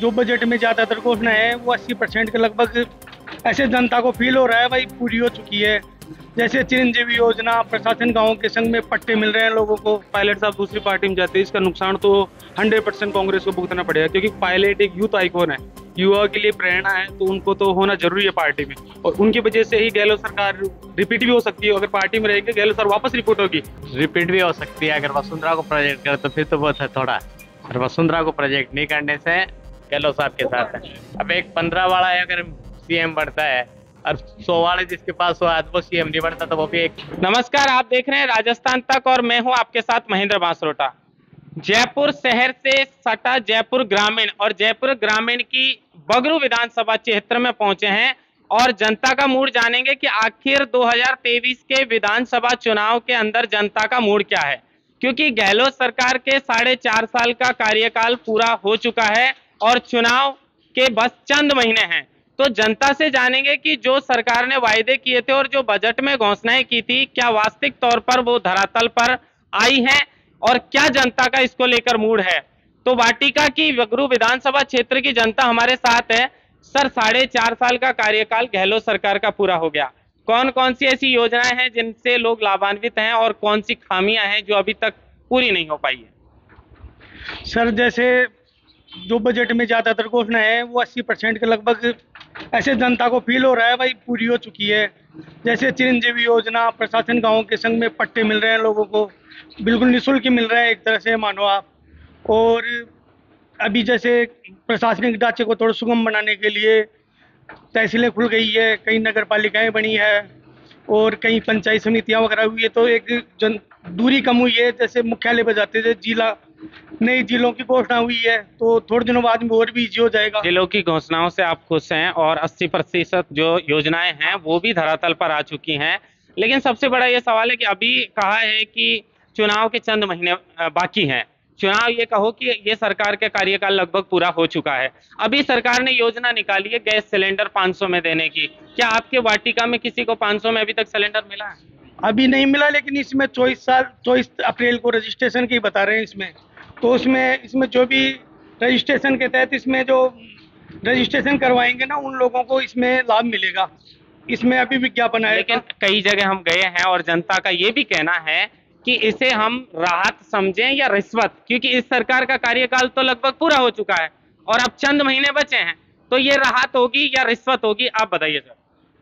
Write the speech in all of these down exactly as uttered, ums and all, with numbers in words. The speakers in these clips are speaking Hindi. जो बजट में ज़्यादातर घोषणा है वो अस्सी परसेंट के लगभग ऐसे जनता को फील हो रहा है भाई पूरी हो चुकी है। जैसे चिरंजीवी योजना, प्रशासन गाँव के संग में पट्टे मिल रहे हैं लोगों को। पायलट साहब दूसरी पार्टी में जाते हैं, इसका नुकसान तो हंड्रेड परसेंट कांग्रेस को भुगतना पड़ेगा, क्योंकि पायलट एक यूथ आइकॉन है, युवा के लिए प्रेरणा है, तो उनको तो होना जरूरी है पार्टी में। और उनकी वजह से ही गहलोत सरकार रिपीट भी हो सकती है। अगर पार्टी में रहेगी गहलोत सरकार वापस रिपोर्ट होगी, रिपीट भी हो सकती है। अगर वसुंधरा को प्रोजेक्ट करे तो फिर तो बहुत है थोड़ा, और वसुंधरा को प्रोजेक्ट नहीं करने से गहलोत साहब के साथ है। अब एक पंद्रह वाला है, अगर सीएम बढ़ता है और सौ वाले जिसके पास वो आज वो सीएम नहीं बढ़ता तो वो भी एक। नमस्कार, आप देख रहे हैं राजस्थान तक और मैं हूँ आपके साथ महेंद्र बांसरोटा। जयपुर शहर से सटा जयपुर ग्रामीण और जयपुर ग्रामीण की बगरू विधानसभा क्षेत्र में पहुंचे हैं और जनता का मूड जानेंगे कि आखिर दो हज़ार तेईस के विधानसभा चुनाव के अंदर जनता का मूड क्या है, क्योंकि गहलोत सरकार के साढ़े चार साल का कार्यकाल पूरा हो चुका है और चुनाव के बस चंद महीने हैं। तो जनता से जानेंगे कि जो सरकार ने वायदे किए थे और जो बजट में घोषणाएं की थी, क्या वास्तविक तौर पर वो धरातल पर आई है और क्या जनता का इसको लेकर मूड है। तो वाटिका की बगरू विधानसभा क्षेत्र की जनता हमारे साथ है। सर, साढ़े चार साल का कार्यकाल गहलोत सरकार का पूरा हो गया, कौन कौन सी ऐसी योजनाएं हैं जिनसे लोग लाभान्वित हैं और कौन सी खामियां हैं जो अभी तक पूरी नहीं हो पाई है? सर, जैसे जो बजट में ज्यादातर घोषणा है वो अस्सी परसेंट के लगभग ऐसे जनता को फील हो रहा है भाई पूरी हो चुकी है। जैसे चिरंजीवी योजना, प्रशासन गाँव के संग में पट्टे मिल रहे हैं लोगों को, बिल्कुल निःशुल्क मिल रहा है एक तरह से मानो आप। और अभी जैसे प्रशासनिक ढांचे को थोड़ा सुगम बनाने के लिए तहसीलें खुल गई है, कई नगर पालिकाएँ बनी है और कई पंचायत समितियाँ वगैरह हुई है, तो एक जन दूरी कम हुई है। जैसे मुख्यालय पर जाते थे जिला, नई जिलों की घोषणा हुई है, तो थोड़े दिनों बाद में और भी इजी हो जाएगा। जिलों की घोषणाओं से आप खुश हैं और अस्सी प्रतिशत जो योजनाएँ हैं वो भी धरातल पर आ चुकी हैं, लेकिन सबसे बड़ा ये सवाल है कि अभी कहा है कि चुनाव के चंद महीने बाकी हैं। चुनाव ये कहो कि ये सरकार के कार्यकाल लगभग पूरा हो चुका है। अभी सरकार ने योजना निकाली है गैस सिलेंडर पाँच सौ में देने की, क्या आपके वाटिका में किसी को पाँच सौ में अभी तक सिलेंडर मिला है? अभी नहीं मिला, लेकिन इसमें चौबीस साल चौबीस अप्रैल को रजिस्ट्रेशन की बता रहे हैं इसमें, तो उसमें इसमें जो भी रजिस्ट्रेशन के तहत इसमें जो रजिस्ट्रेशन करवाएंगे ना उन लोगों को इसमें लाभ मिलेगा। इसमें अभी विज्ञापन आया, लेकिन कई जगह हम गए हैं और जनता का ये भी कहना है कि इसे हम राहत समझें या रिश्वत, क्योंकि इस सरकार का कार्यकाल तो लगभग पूरा हो चुका है और अब चंद महीने बचे हैं, तो ये राहत होगी या रिश्वत होगी, आप बताइए सर।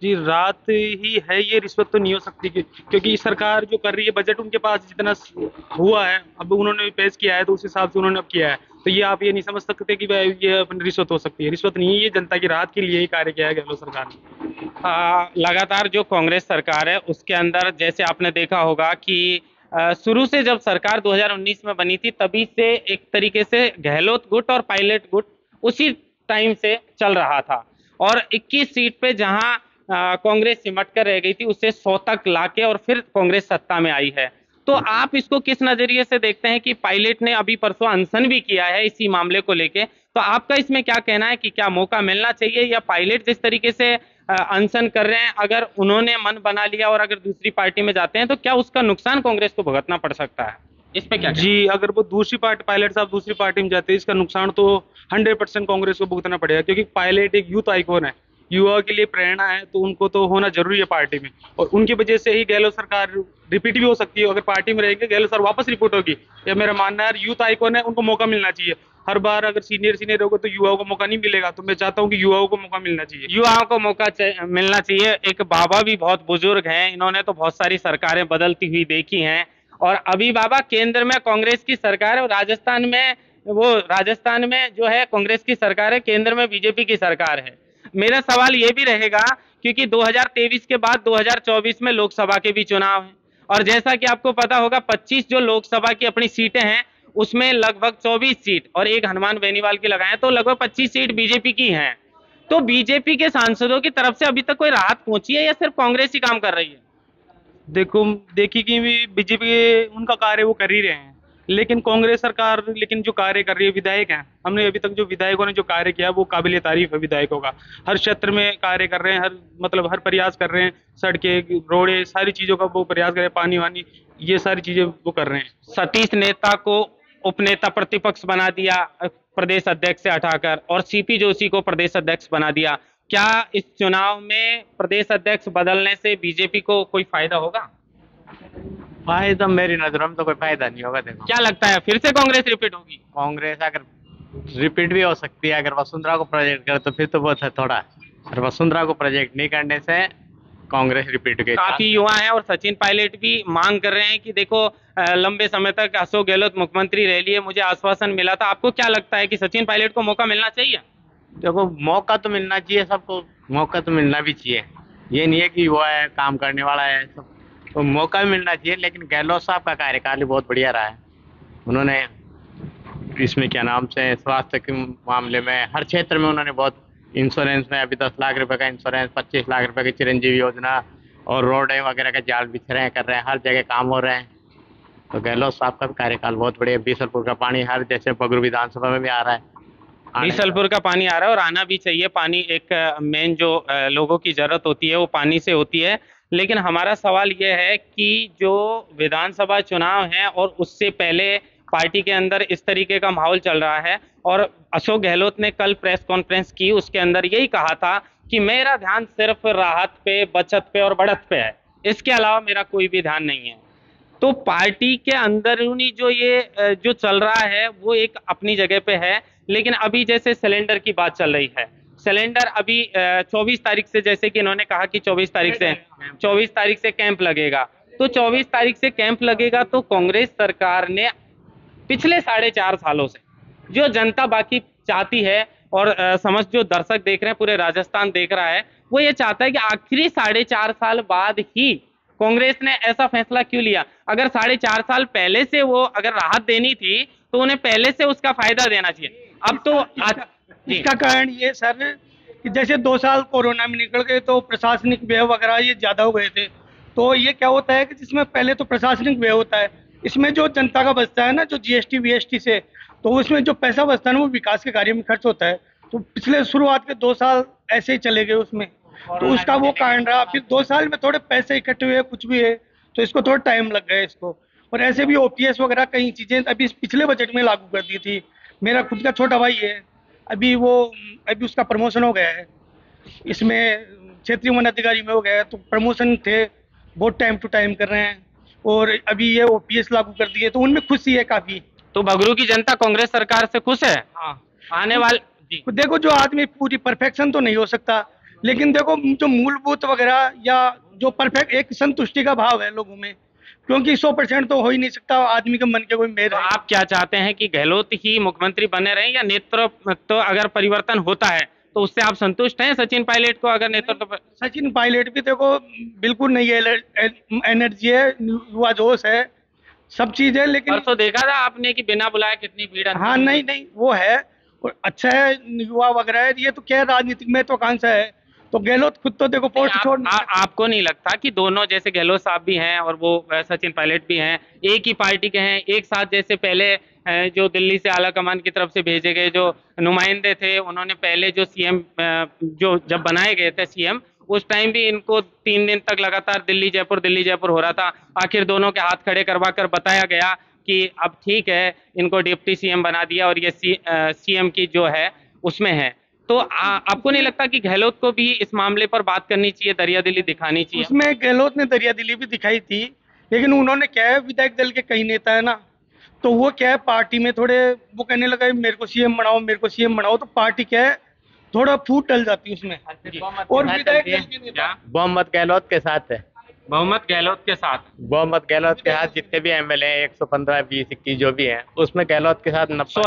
जी, राहत ही है ये, रिश्वत तो नहीं हो सकती, क्योंकि सरकार जो कर रही है बजट उनके पास जितना हुआ है अब उन्होंने पेश किया है तो उस हिसाब से उन्होंने अब किया है, तो ये आप ये नहीं समझ सकते कि ये अपनी रिश्वत हो सकती है। रिश्वत नहीं है, ये जनता की राहत के लिए ही कार्य किया है गहलोत सरकार ने। लगातार जो कांग्रेस सरकार है उसके अंदर जैसे आपने देखा होगा कि शुरू से जब सरकार दो हज़ार उन्नीस में बनी थी तभी से एक तरीके से गहलोत गुट और पायलट गुट उसी टाइम से चल रहा था और इक्कीस सीट पे जहां कांग्रेस सिमट कर रह गई थी उसे सौ तक लाके और फिर कांग्रेस सत्ता में आई है। तो आप इसको किस नजरिए से देखते हैं कि पायलट ने अभी परसों अनशन भी किया है इसी मामले को लेके, तो आपका इसमें क्या कहना है कि क्या मौका मिलना चाहिए या पायलट जिस तरीके से अनशन कर रहे हैं, अगर उन्होंने मन बना लिया और अगर दूसरी पार्टी में जाते हैं तो क्या उसका नुकसान कांग्रेस को भुगतना पड़ सकता है? इस पे क्या जी है? अगर वो दूसरी पार्टी पायलट साहब दूसरी पार्टी में जाते हैं इसका नुकसान तो हंड्रेड परसेंट कांग्रेस को भुगतना पड़ेगा, क्योंकि पायलट एक यूथ आइकॉन है, युवा के लिए प्रेरणा है, तो उनको तो होना जरूरी है पार्टी में। और उनकी वजह से ही गहलोत सरकार रिपीट भी हो सकती है। अगर पार्टी में रहेंगे गहलोत सरकार वापस रिपोर्ट होगी, यह मेरा मानना है। यूथ आइकॉन है, उनको मौका मिलना चाहिए। हर बार अगर सीनियर सीनियर होगा तो युवाओं को मौका नहीं मिलेगा, तो मैं चाहता हूं कि युवाओं को मौका मिलना चाहिए। युवाओं को मौका चा... मिलना चाहिए। एक बाबा भी बहुत बुजुर्ग हैं, इन्होंने तो बहुत सारी सरकारें बदलती हुई देखी हैं और अभी बाबा केंद्र में कांग्रेस की सरकार है और राजस्थान में वो राजस्थान में जो है कांग्रेस की सरकार है, केंद्र में बीजेपी की सरकार है। मेरा सवाल ये भी रहेगा क्योंकि दो हजार तेईस के बाद दो हजार चौबीस में लोकसभा के भी चुनाव है और जैसा कि आपको पता होगा पच्चीस जो लोकसभा की अपनी सीटें हैं उसमें लगभग चौबीस सीट और एक हनुमान बेनीवाल की लगाएं तो लगभग पच्चीस सीट बीजेपी की हैं। तो बीजेपी के सांसदों की तरफ से अभी तक कोई राहत पहुंची है या सिर्फ कांग्रेस ही काम कर रही है? देखो, देखिए कि बीजेपी उनका कार्य वो कर ही रहे हैं, लेकिन कांग्रेस सरकार लेकिन जो कार्य कर रही है, विधायक हैं, हमने अभी तक जो विधायकों ने जो कार्य किया वो काबिल तारीफ है। विधायकों का हर क्षेत्र में कार्य कर रहे हैं, हर मतलब हर प्रयास कर रहे हैं, सड़कें, रोड़े, सारी चीज़ों का वो प्रयास कर रहे हैं, पानी वानी ये सारी चीज़ें वो कर रहे हैं। सतीश नेता को उपनेता प्रतिपक्ष बना दिया, प्रदेश अध्यक्ष से हटाकर और सी पी जोशी को प्रदेश अध्यक्ष बना दिया। क्या इस चुनाव में प्रदेश अध्यक्ष बदलने से बीजेपी को कोई फायदा होगा? फायदा मेरी नजरों में तो कोई फायदा नहीं होगा। देखो क्या लगता है, फिर से कांग्रेस रिपीट होगी? कांग्रेस अगर रिपीट भी हो सकती है, अगर वसुंधरा को प्रोजेक्ट करे तो फिर तो बहुत है थोड़ा, और वसुंधरा को प्रोजेक्ट नहीं करने से कांग्रेस रिपीट के। काफी युवा हैं और सचिन पायलट भी मांग कर रहे हैं कि देखो लंबे समय तक अशोक गहलोत मुख्यमंत्री रह लिए, मुझे आश्वासन मिला था। आपको क्या लगता है कि सचिन पायलट को मौका मिलना चाहिए? देखो मौका तो मिलना चाहिए, सबको मौका तो मिलना भी चाहिए, ये नहीं है कि युवा है, काम करने वाला है, सब तो मौका भी मिलना चाहिए। लेकिन गहलोत साहब का कार्यकाल बहुत बढ़िया रहा है, उन्होंने इसमें क्या नाम से स्वास्थ्य के मामले में हर क्षेत्र में उन्होंने बहुत, इंश्योरेंस में अभी दस लाख रुपए का इंश्योरेंस, पच्चीस लाख रुपए की चिरंजीवी योजना और रोड वगैरह के जाल बिछ रहे हैं, कर रहे हैं, हर जगह काम हो रहे हैं। तो गहलोत साहब का कार्यकाल बहुत बढ़िया। बीसलपुर का पानी हर जैसे बगरू विधानसभा में भी आ रहा है, बीसलपुर का पानी आ रहा है और आना भी चाहिए। पानी एक मेन जो लोगों की जरूरत होती है वो पानी से होती है। लेकिन हमारा सवाल ये है कि जो विधानसभा चुनाव है और उससे पहले पार्टी के अंदर इस तरीके का माहौल चल रहा है, और अशोक गहलोत ने कल प्रेस कॉन्फ्रेंस की, उसके अंदर यही कहा था कि मेरा ध्यान सिर्फ राहत पे, बचत पे और बढ़त पे है, इसके अलावा मेरा कोई भी ध्यान नहीं है। तो पार्टी के अंदरूनी जो ये जो चल रहा है वो एक अपनी जगह पे है, लेकिन अभी जैसे सिलेंडर की बात चल रही है, सिलेंडर अभी चौबीस तारीख से, जैसे कि इन्होंने कहा कि चौबीस तारीख से चौबीस तारीख से कैंप लगेगा, तो चौबीस तारीख से कैंप लगेगा। तो कांग्रेस सरकार ने पिछले साढ़े चार सालों से जो जनता बाकी चाहती है और आ, समझ जो दर्शक देख रहे हैं, पूरे राजस्थान देख रहा है, वो ये चाहता है कि आखिरी साढ़े चार साल बाद ही कांग्रेस ने ऐसा फैसला क्यों लिया? अगर साढ़े चार साल पहले से वो अगर राहत देनी थी तो उन्हें पहले से उसका फायदा देना चाहिए। अब तो इसका, इसका कारण ये सर कि जैसे दो साल कोरोना में निकल गए तो प्रशासनिक व्यय वगैरह ये ज्यादा हो गए थे, तो ये क्या होता है कि जिसमें पहले तो प्रशासनिक व्यय होता है, इसमें जो जनता का बचता है ना, जो जीएसटी वीएसटी से, तो उसमें जो पैसा बचता है ना वो विकास के कार्य में खर्च होता है। तो पिछले शुरुआत के दो साल ऐसे ही चले गए उसमें, तो उसका वो कारण रहा। फिर दो साल में थोड़े पैसे इकट्ठे हुए, कुछ भी है तो इसको थोड़ा टाइम लग गया इसको। और ऐसे भी ओपीएस वगैरह कई चीजें अभी पिछले बजट में लागू कर दी थी। मेरा खुद का छोटा भाई है, अभी वो अभी उसका प्रमोशन हो गया है, इसमें क्षेत्रीय वन अधिकारी में हो गया है, तो प्रमोशन थे बहुत टाइम टू टाइम कर रहे हैं, और अभी ये ओपीएस लागू कर दिए तो उनमें खुशी है काफी। तो बगरू की जनता कांग्रेस सरकार से खुश है। हाँ। आने वाले देखो, जो आदमी पूरी परफेक्शन तो नहीं हो सकता, लेकिन देखो जो मूलभूत वगैरह या जो परफेक्ट एक संतुष्टि का भाव है लोगों में, क्योंकि सौ परसेंट तो हो ही नहीं सकता आदमी के मन के कोई मेल। तो आप क्या चाहते हैं कि गहलोत ही मुख्यमंत्री बने रहे या नेतृत्व तो अगर परिवर्तन होता है तो उससे आप संतुष्ट हैं? सचिन पायलट को अगर नेतृत्व तो... सचिन पायलट भी देखो बिल्कुल नहीं है, एनर्जी है, युवा जोश है, सब चीज है। लेकिन तो देखा था आपने कि बिना बुलाए कितनी भीड़। हाँ नहीं नहीं वो है, और अच्छा है युवा वगैरह, ये तो क्या राजनीतिक में तो आकांक्षा है। तो गहलोत खुद तो देखो पोस्ट छोड़ नहीं, आप, आपको नहीं लगता कि दोनों जैसे गहलोत साहब भी हैं और वो सचिन पायलट भी हैं, एक ही पार्टी के हैं, एक साथ जैसे पहले जो दिल्ली से आला कमान की तरफ से भेजे गए जो नुमाइंदे थे, उन्होंने पहले जो सीएम जो जब बनाए गए थे सीएम, उस टाइम भी इनको तीन दिन तक लगातार दिल्ली जयपुर दिल्ली जयपुर हो रहा था। आखिर दोनों के हाथ खड़े करवा कर बताया गया कि अब ठीक है, इनको डिप्टी सीएम बना दिया और ये सीएम की जो है उसमें है। तो आ, आपको नहीं लगता कि गहलोत को भी इस मामले पर बात करनी चाहिए, दरियादिली दिखानी चाहिए? उसमें गहलोत ने दरियादिली भी दिखाई थी, लेकिन उन्होंने क्या है, विधायक दल के कई नेता है ना, तो वो क्या है पार्टी में थोड़े वो कहने लगा मेरे को सीएम बनाओ मेरे को सीएम बनाओ, तो पार्टी क्या है थोड़ा फूट डल जाती है उसमें। और विधायक बहुमत गहलोत के साथ है, बहुमत गहलोत के साथ बहुमत गहलोत के साथ जितने भी एमएलए एक सौ पंद्रह बीस इक्कीस जो भी हैं उसमें गहलोत के साथ नब्बे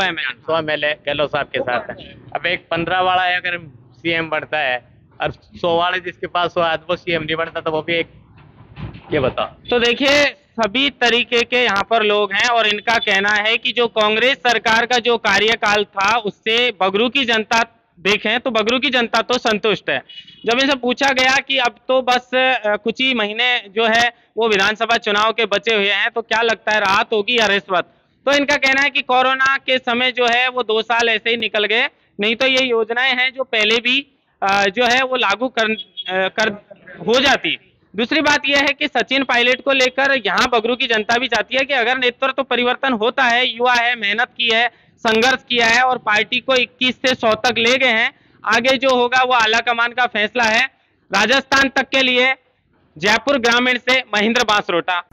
सौ एमएलए गहलोत साहब के साथ है। अब एक पंद्रह वाला है अगर सीएम बढ़ता है और सौ वाले जिसके पास सौ आदमी वो सीएम नहीं बढ़ता, तो वो भी एक ये बताओ। तो देखिए सभी तरीके के यहाँ पर लोग हैं और इनका कहना है कि जो कांग्रेस सरकार का जो कार्यकाल था उससे बगरू की जनता देखें तो बगरू की जनता तो संतुष्ट है। जब इनसे पूछा गया कि अब तो बस कुछ ही महीने जो है वो विधानसभा चुनाव के बचे हुए हैं, तो क्या लगता है राहत होगी या रिश्वत, तो इनका कहना है कि कोरोना के समय जो है वो दो साल ऐसे ही निकल गए, नहीं तो ये योजनाएं हैं जो पहले भी जो है वो लागू कर, कर हो जाती। दूसरी बात यह है कि सचिन पायलट को लेकर यहाँ बगरू की जनता भी चाहती है कि अगर नेतृत्व तो परिवर्तन होता है, युवा है, मेहनत की है, संघर्ष किया है और पार्टी को इक्कीस से सौ तक ले गए हैं। आगे जो होगा वो आला कमान का फैसला है। राजस्थान तक के लिए जयपुर ग्रामीण से महेंद्र बांसरोटा।